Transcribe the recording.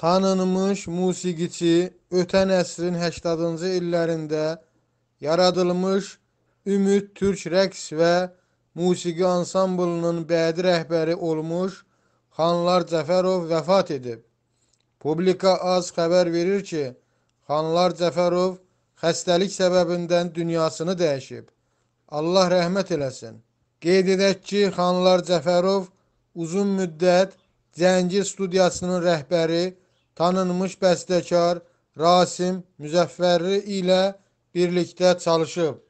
tanınmış musiqiçi ötən əsrin 80-cı illərində yaradılmış Ümid Türk Rəqs və musiqi ansamblının bədi rəhbəri olmuş Xanlar Cəfərov vəfat edib. Publika az xəbər verir ki, Xanlar Cəfərov xəstəlik səbəbindən dünyasını dəyişib. Allah rəhmət eləsin. Qeyd edək ki, Xanlar Cəfərov uzun müddət Cengi Studiyasının rəhbəri, tanınmış bəstəkar Rasim Müzefferi ilə birlikdə çalışıb.